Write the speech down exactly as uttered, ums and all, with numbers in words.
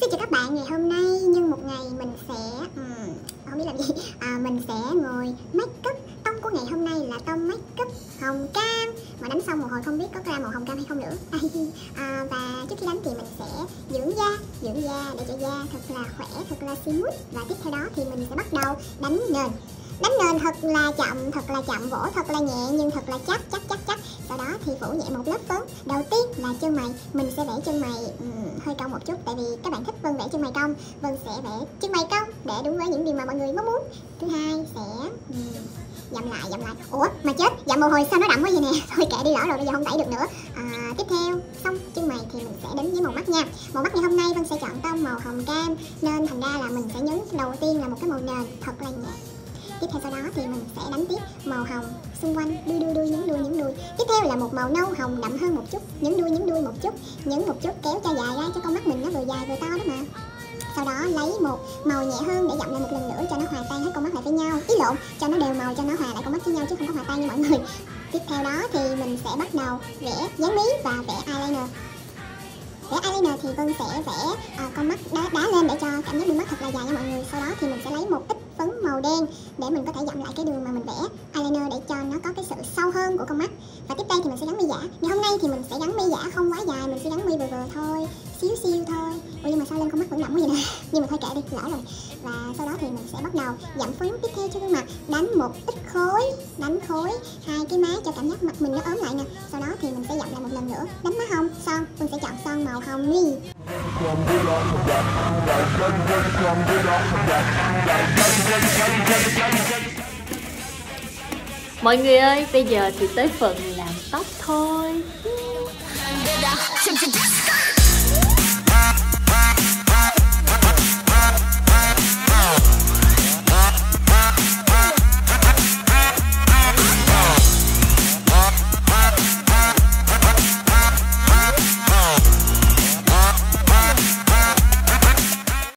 Xin chào các bạn, ngày hôm nay nhân một ngày mình sẽ um, không biết làm gì à, mình sẽ ngồi make up. Tông của ngày hôm nay là tông make up hồng cam mà đánh xong một hồi không biết có ra màu hồng cam hay không nữa. À, và trước khi đánh thì mình sẽ dưỡng da dưỡng da để cho da thật là khỏe, thật là smooth. Và tiếp theo đó thì mình sẽ bắt đầu đánh nền đánh nền thật là chậm thật là chậm vỗ thật là nhẹ nhưng thật là chắc chắc chắc chắc. Sau đó thì phủ nhẹ một lớp phấn. Đầu tiên là chân mày, mình sẽ vẽ chân mày um, hơi cong một chút, tại vì các bạn thích Vân vẽ chân mày cong, Vân sẽ vẽ chân mày cong để đúng với những điều mà mọi người mong muốn. Thứ hai sẽ um, dặm lại dặm lại ủa mà chết dặm một hồi sao nó đậm quá vậy nè, thôi kệ đi, lỡ rồi bây giờ không tẩy được nữa. À, tiếp theo xong chân mày thì mình sẽ đến với màu mắt nha. Màu mắt ngày hôm nay Vân sẽ chọn tông màu hồng cam nên thành ra là mình sẽ nhấn đầu tiên là một cái màu nền thật là nhẹ. Tiếp theo sau đó thì mình sẽ đánh tiếp màu hồng xung quanh, đuôi đuôi đuôi nhấn đuôi nhấn đuôi. Tiếp theo là một màu nâu hồng đậm hơn một chút, nhấn đuôi nhấn đuôi một chút, nhấn một chút kéo cho dài ra cho con mắt mình nó vừa dài vừa to đó mà. Sau đó lấy một màu nhẹ hơn để dặm lại một lần nữa cho nó hòa tan hết con mắt lại với nhau, ý lộn cho nó đều màu, cho nó hòa lại con mắt với nhau chứ không có hòa tan như mọi người. Tiếp theo đó thì mình sẽ bắt đầu vẽ dán mí và vẽ eyeliner. Vẽ eyeliner thì Vân sẽ vẽ à, con mắt đá, đá lên để cho cảm giác đôi mắt thật là dài nha mọi người. Sau đó thì mình sẽ lấy một ít phấn màu đen để mình có thể dặm lại cái đường mà mình vẽ eyeliner để cho nó có cái sự sâu hơn của con mắt. Và tiếp đây thì mình sẽ gắn mi giả. Ngày hôm nay thì mình sẽ gắn mi giả không quá dài, mình sẽ gắn mi vừa vừa thôi, xíu xíu thôi. Ủa nhưng mà sao lên con mắt vẫn đậm quá vậy nè. Nhưng mà thôi kệ đi, lỡ rồi. Và sau đó thì mình sẽ bắt đầu dặm phấn tiếp theo cho gương mặt, đánh một ít khối, đánh khối hai cái má cho cảm giác mặt mình nó ốm lại nè. Sau đó thì mình sẽ dặm lại một lần nữa, đánh má hồng, son, mình sẽ chọn son màu hồng đi. Mọi người ơi, bây giờ thì tới phần làm tóc thôi.